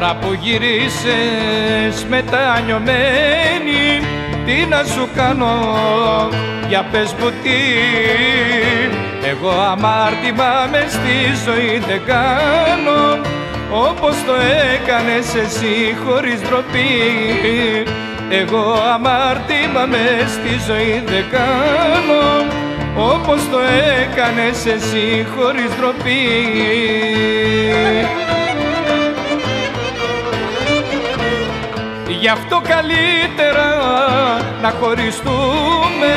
Τώρα που γυρίσες μετανιωμένη, τι να σου κάνω, για πες μου τι. Εγώ αμάρτημα μες στη ζωή δεν κάνω, όπως το έκανες εσύ χωρίς ντροπή. Εγώ αμάρτημα μες στη ζωή δεν κάνω, όπως το έκανες εσύ χωρίς ντροπή. Γι' αυτό καλύτερα να χωριστούμε,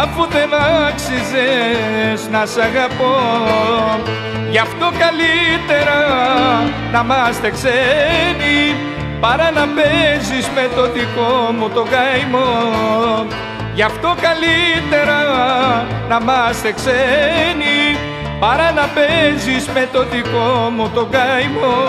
αφού δεν άξιζες να σ' αγαπώ. Γι' αυτό καλύτερα να είμαστε ξένοι, παρά να παίζεις με το δικό μου το καημό. Γι' αυτό καλύτερα να είμαστε ξένοι, παρά να παίζεις με το δικό μου το καημό.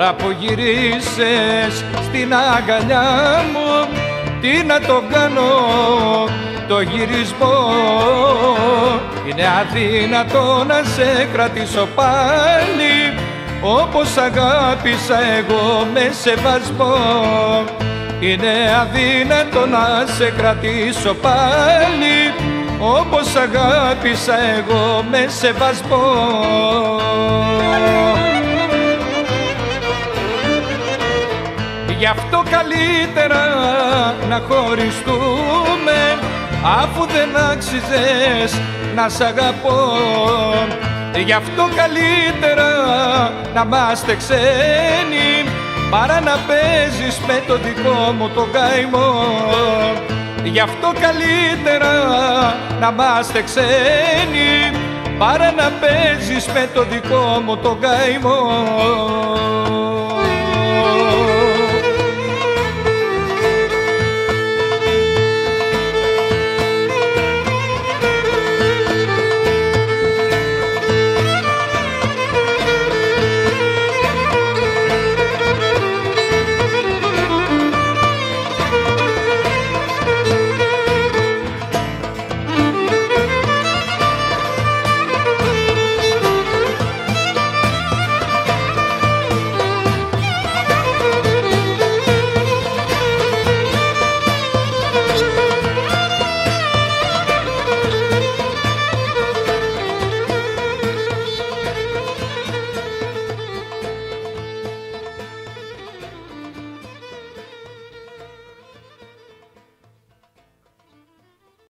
Τώρα που γυρίσες στην αγκαλιά μου, τι να το κάνω το γυρισμό. Είναι αδύνατο να σε κρατήσω πάλι, όπως αγάπησα εγώ με σεβασμό. Είναι αδύνατο να σε κρατήσω πάλι, όπως αγάπησα εγώ με σεβασμό. Γι' αυτό καλύτερα να χωριστούμε, αφού δεν άξιζες να σ' αγαπώ. Γι' αυτό καλύτερα να είμαστε ξένοι, παρά να παίζεις με το δικό μου το καημό. Γι' αυτό καλύτερα να είμαστε ξένοι, παρά να παίζεις με το δικό μου το καημό.